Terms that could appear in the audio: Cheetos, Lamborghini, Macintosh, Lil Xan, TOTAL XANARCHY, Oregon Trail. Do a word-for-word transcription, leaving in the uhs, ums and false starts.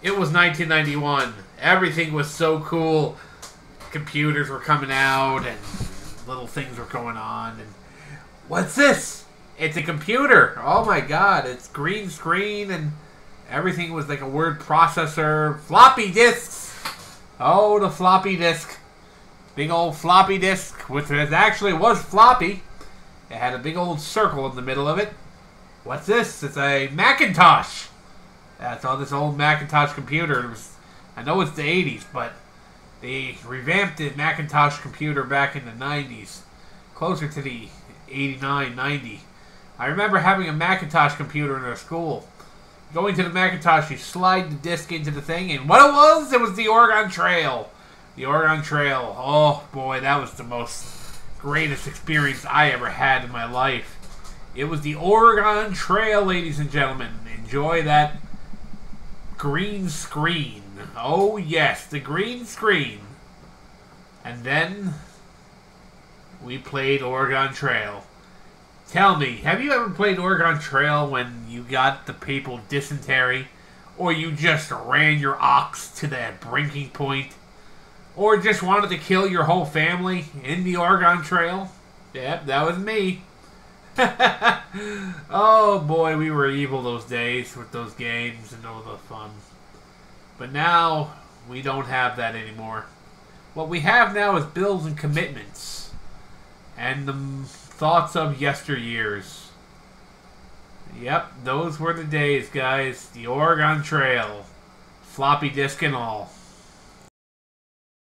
It was nineteen ninety-one. Everything was so cool. Computers were coming out and little things were going on. And what's this? It's a computer. Oh my god. It's green screen and everything was like a word processor. Floppy disks. Oh, the floppy disk. Big old floppy disk, which actually was floppy. It had a big old circle in the middle of it. What's this? It's a Macintosh. That's on this old Macintosh computer. It was, I know it's the eighties, but they revamped the Macintosh computer back in the nineties. Closer to the eighty-nine, ninety. I remember having a Macintosh computer in our school. Going to the Macintosh, you slide the disc into the thing, and what it was, it was the Oregon Trail. The Oregon Trail. Oh, boy, that was the most greatest experience I ever had in my life. It was the Oregon Trail, ladies and gentlemen. Enjoy that green screen. Oh, yes, the green screen. And then we played Oregon Trail. Tell me, have you ever played Oregon Trail when you got the people dysentery? Or you just ran your ox to that breaking point? Or just wanted to kill your whole family in the Oregon Trail? Yep, that was me. Oh boy, we were evil those days with those games and all the fun. But now, we don't have that anymore. What we have now is bills and commitments. And the thoughts of yesteryears. Yep, those were the days, guys. The Oregon Trail. Floppy disk and all.